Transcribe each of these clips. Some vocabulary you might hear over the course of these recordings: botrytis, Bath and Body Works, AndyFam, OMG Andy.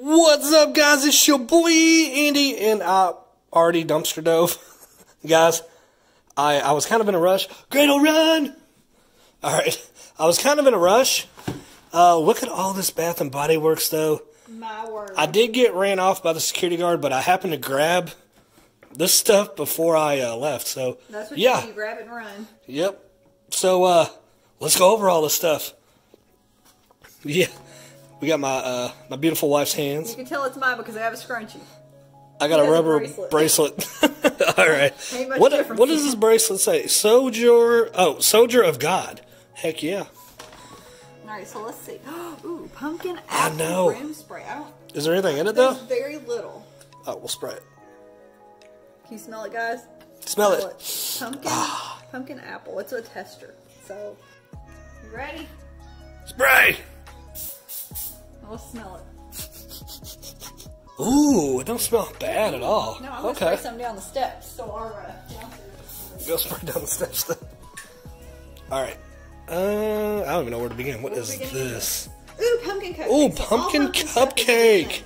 What's up, guys? It's your boy Andy, and I already dumpster dove. Guys, I was kind of in a rush. Gretel, run! Alright, I was kind of in a rush. Look at all this Bath and Body Works, though. My word. I did get ran off by the security guard, but I happened to grab this stuff before I left, so. That's what you do, you grab it and run. Yep. So, let's go over all this stuff. Yeah. We got my my beautiful wife's hands. You can tell it's mine because I have a scrunchie. I got a rubber bracelet. All right. What does this bracelet say? Soldier of God. Heck yeah. All right, so let's see. Ooh, pumpkin apple rim spray. Is there anything in it though? Very little. Oh, we'll spray it. Can you smell it, guys? Smell it. Pumpkin apple. It's a tester. So, you ready? Spray. I'll smell it. Ooh, it don't smell bad at all. No, I'm going to spray some down the steps. So go spray down the steps then. Alright. I don't even know where to begin. What is this? Ooh, pumpkin cupcake. Ooh, pumpkin cupcake.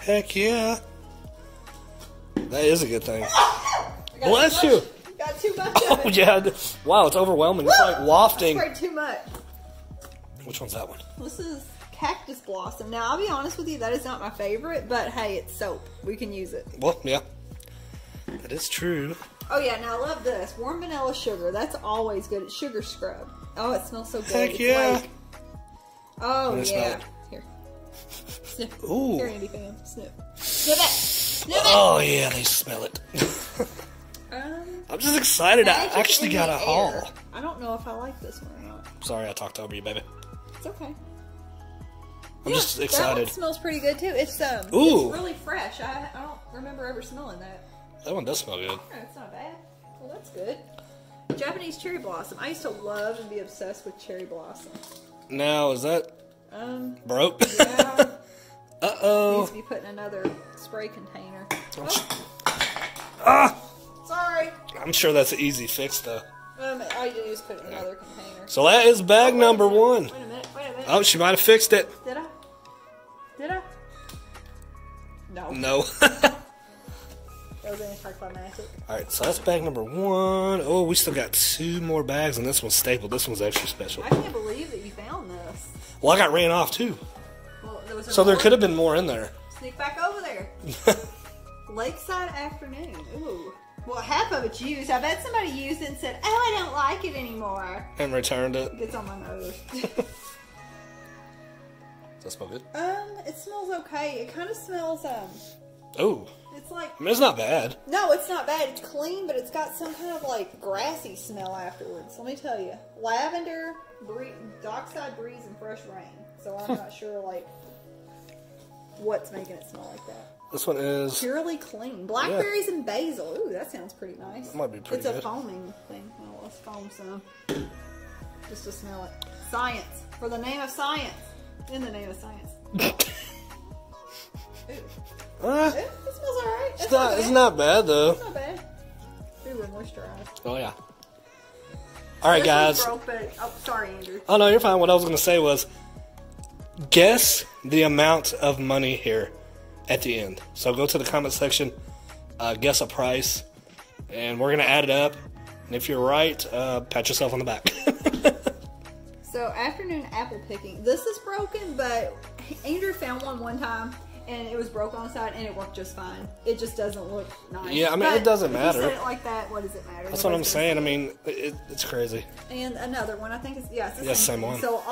Heck yeah. That is a good thing. Bless you. You got too much of it. Oh, yeah. Wow, it's overwhelming. Woo! It's like wafting. I sprayed too much. Which one's that one? This is cactus blossom. Now, I'll be honest with you, that is not my favorite, but hey, it's soap. We can use it. Well, yeah. That is true. Oh, yeah. Now, I love this. Warm vanilla sugar. That's always good. It's sugar scrub. Oh, it smells so good. Heck yeah. Like, oh, yeah. Here. Sniff. Ooh. Here, Andy fam. Sniff. Sniff it. Sniff it. Oh, yeah. They smell it. I'm just excited. I actually got a haul. I don't know if I like this one or not. Sorry, I talked over you, baby. It's okay. I'm just excited. That one smells pretty good too. It's really fresh. I don't remember ever smelling that. That one does smell good. Yeah, it's not bad. Well, that's good. Japanese cherry blossom. I used to love and be obsessed with cherry blossom. Now is that broke? Yeah. Uh oh. Needs to be put in another spray container. Sorry. I'm sure that's an easy fix though. All you do is put it in another container. So that is bag number one. Wait a minute. Oh, she might have fixed it. Did I? Did I? No. No. That was anticlimactic. Alright, so that's bag number one. Oh, we still got two more bags, and this one's stapled. This one's extra special. I can't believe that you found this. Well, I got ran off, too. Well, there could have been more in there. Sneak back over there. Lakeside afternoon. Ooh. Well, half of it's used. I bet somebody used it and said, oh, I don't like it anymore. And returned it. It's on my nose. Does that smell good? It smells okay. It kind of smells, oh. It's like. I mean, it's not bad. No, it's not bad. It's clean, but it's got some kind of, like, grassy smell afterwards. Let me tell you. Lavender, dockside breeze, and fresh rain. So I'm not sure, like, what's making it smell like that. This one is. Purely clean. Blackberries and basil. Ooh, that sounds pretty nice. That might be pretty good. It's a foaming thing. Well, let's foam some. Just to smell it. Science. For the name of science. In the name of science. Ooh. It smells alright. It's not bad though. It's not bad. Ooh, we're moisturized. Oh yeah. Alright guys. Broke, but, oh, sorry Andrew. Oh no, you're fine. What I was going to say was, guess the amount of money here at the end. So go to the comment section, guess a price, and we're going to add it up. And if you're right, pat yourself on the back. So, afternoon apple picking. This is broken, but Andrew found one time, and it was broke on the side, and it worked just fine. It just doesn't look nice. Yeah, I mean, but it doesn't matter. If you said it like that, what does it matter? That's what I'm saying. I mean, it's crazy. And another one, I think it's, yeah, it's the same one. So,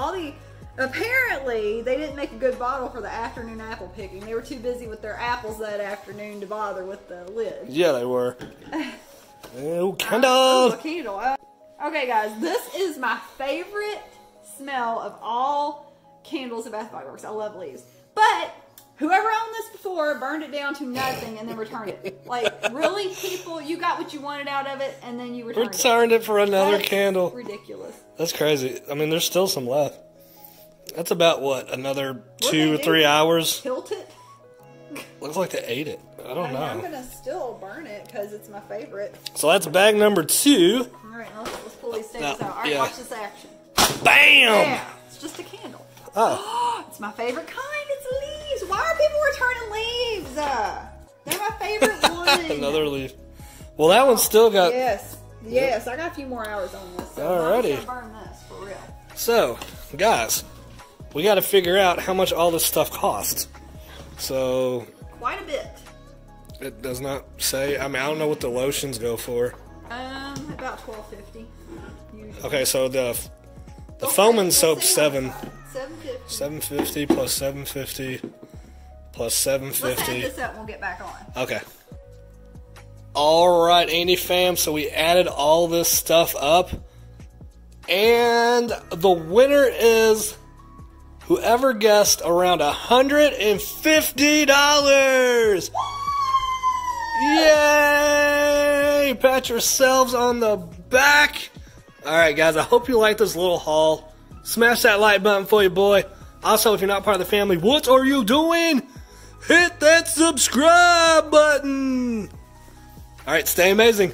apparently, they didn't make a good bottle for the afternoon apple picking. They were too busy with their apples that afternoon to bother with the lid. Yeah, they were. Oh, candle! Oh, a candle. Okay, guys, this is my favorite smell of all candles of Bath & Body Works. I love leaves. But whoever owned this before burned it down to nothing and then returned it. Like, really, people, you got what you wanted out of it and then you returned it. For another candle. Ridiculous. That's crazy. I mean, there's still some left. That's about, what, another 2 or 3 hours? Tilt it? Looks like they ate it. I don't know. I'm going to still burn it because it's my favorite. So that's bag number two. All right, let's pull these things out. All right, watch this action. Bam! Yeah, it's just a candle. Oh. It's my favorite kind. It's leaves. Why are people favorite one. Another leaf. Well, that one's still got... Yes, I got a few more hours on this. So alrighty. I'm gonna burn this, for real. So, guys, we got to figure out how much all this stuff costs. So... Quite a bit. It does not say. I mean, I don't know what the lotions go for. About $12.50. Okay, so the foam and soap $7.50 plus $7.50 plus $7.50. Let's add this up and we'll get back on. Okay. All right, Andy fam. So we added all this stuff up, and the winner is whoever guessed around $150. Yay! Pat yourselves on the back. All right, guys. I hope you like this little haul. Smash that like button for your boy. Also, if you're not part of the family, what are you doing? Hit that subscribe button. All right, stay amazing.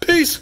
Peace.